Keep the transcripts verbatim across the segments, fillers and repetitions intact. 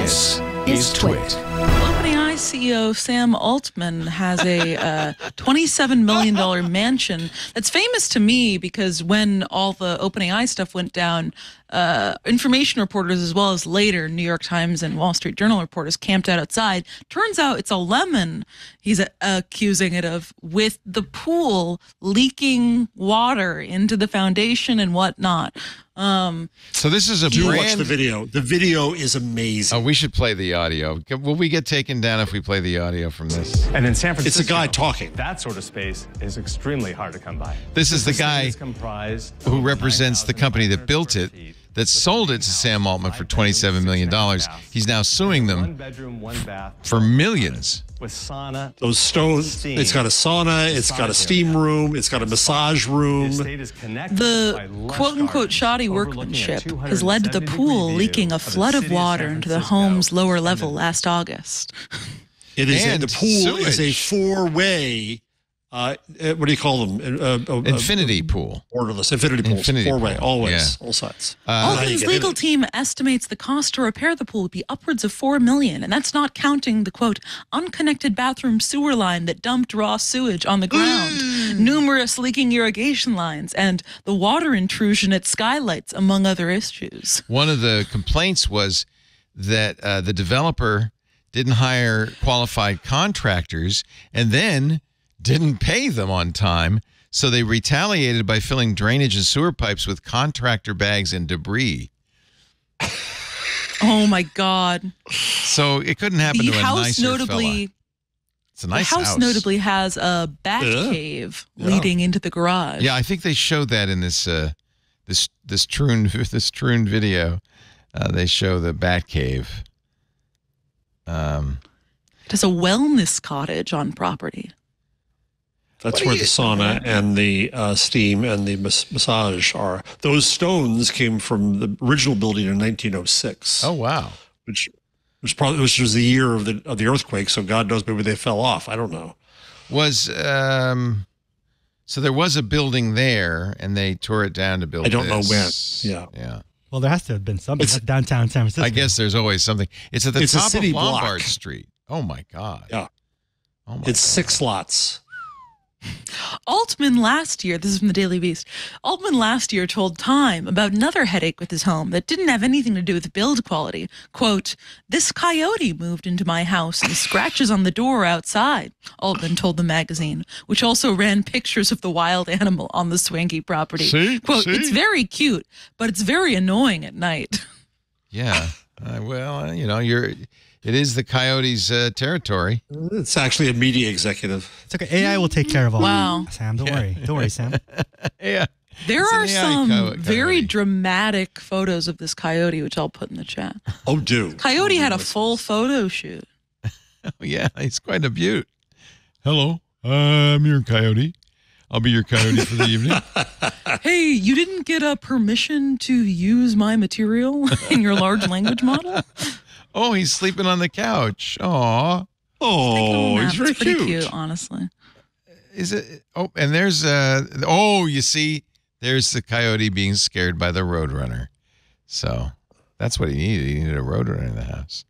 This is Twit. OpenAI C E O Sam Altman has a uh, twenty-seven million dollar mansion that's famous to me because when all the OpenAI stuff went down, uh, information reporters as well as later New York Times and Wall Street Journal reporters camped out outside. Turns out it's a lemon he's uh, accusing it of, with the pool leaking water into the foundation and whatnot. Um, so this is a do brand. You watch the video. The video is amazing. Oh, we should play the audio. Will we get taken down if we play the audio from this? And in San Francisco, it's a guy talking. That sort of space is extremely hard to come by. This is the guy who represents the company that built it, that sold it to Sam Altman for twenty-seven million dollars. He's now suing them for millions. With sauna. Those stones. It's got a sauna. It's got a steam room. It's got a massage room. The quote-unquote shoddy workmanship has led to the pool leaking a flood of water into the home's lower level last August. It is a, the pool sewage. is a four-way. Uh, what do you call them? Uh, uh, infinity uh, pool. Borderless. Infinity pools. Infinity four pool. Way. Always. Yeah. All sides. Uh, Altman's legal team estimates the cost to repair the pool would be upwards of four million dollars, and that's not counting the, quote, unconnected bathroom sewer line that dumped raw sewage on the ground, mm. numerous leaking irrigation lines, and the water intrusion at skylights, among other issues. One of the complaints was that uh, the developer didn't hire qualified contractors, and then didn't pay them on time, so they retaliated by filling drainage and sewer pipes with contractor bags and debris. Oh, my God. So it couldn't happen the to a house nicer notably, fella. It's a nice the house. house notably has a bat yeah. cave yeah. leading into the garage. Yeah, I think they showed that in this uh, this this Troon, this Troon video. Uh, they show the bat cave. Um, it has a wellness cottage on property. That's where the sauna and the uh, steam and the mas massage are. Those stones came from the original building in nineteen oh six. Oh wow! Which was probably which was the year of the of the earthquake. So God knows, maybe they fell off. I don't know. Was um, so there was a building there, and they tore it down to build. I don't this. know when. Yeah. Yeah. Well, there has to have been something it's, downtown San Francisco. I guess there's always something. It's at the it's top a city of Lombard block. Street. Oh my God. Yeah. Oh my. It's God. six lots. Altman last year, this is from the Daily Beast, Altman last year told Time about another headache with his home that didn't have anything to do with build quality. Quote, "This coyote moved into my house and scratches on the door outside," Altman told the magazine, which also ran pictures of the wild animal on the swanky property. See? Quote, See? "It's very cute, but it's very annoying at night." Yeah, uh, well, you know, you're... It is the coyote's uh, territory. It's actually a media executive. It's okay. A I will take care of all. Wow, Sam, don't yeah. worry. Don't worry, Sam. yeah, there it's are some very dramatic photos of this coyote, which I'll put in the chat. Oh, do coyote oh, had a full photo shoot. Oh yeah, he's quite a beaut. Hello, I'm your coyote. I'll be your coyote for the evening. Hey, you didn't get a permission to use my material in your large language model. Oh, he's sleeping on the couch. Aw. Oh, he's very cute. Pretty cute, honestly. Is it? Oh, and there's uh oh, you see, there's the coyote being scared by the roadrunner. So that's what he needed. He needed a roadrunner in the house.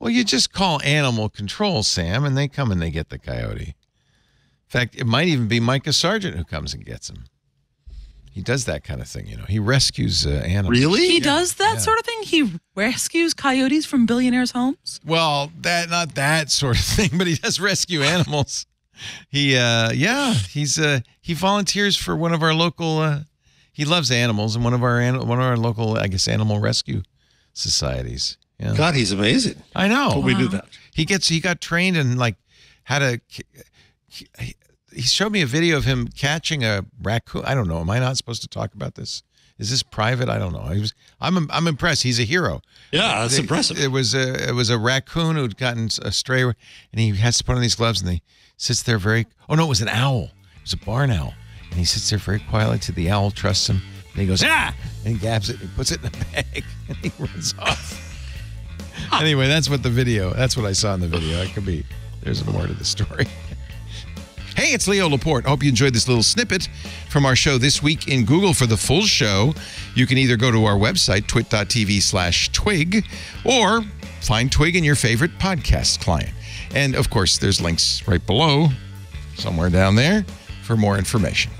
Well, you just call animal control, Sam, and they come and they get the coyote. In fact, it might even be Micah Sargent who comes and gets him. He does that kind of thing, you know. He rescues uh, animals. Really? He yeah. does that yeah. sort of thing? He rescues coyotes from billionaires' homes? Well, that not that sort of thing, but he does rescue animals. He, uh, yeah, he's uh, he volunteers for one of our local. Uh, he loves animals, and one of our one of our local, I guess, animal rescue societies. Yeah. God, he's amazing. I know. Wow. We do that. He gets. He got trained in like how to. He, he, He showed me a video of him catching a raccoon. I don't know. Am I not supposed to talk about this? Is this private? I don't know. He was, I'm I'm impressed. He's a hero. Yeah, that's they, impressive. It was a it was a raccoon who'd gotten astray, and he has to put on these gloves, and he sits there very. Oh no, it was an owl. It was a barn owl, and he sits there very quietly till the owl trusts him, and he goes ah, and he grabs it, and he puts it in a bag, and he runs off. Anyway, that's what the video. That's what I saw in the video. It could be. There's more to the story. Hey. Hey, it's Leo Laporte. I hope you enjoyed this little snippet from our show This Week in Google. For the full show, you can either go to our website, twit dot t v slash twig, or find Twig in your favorite podcast client. And, of course, there's links right below, somewhere down there, for more information.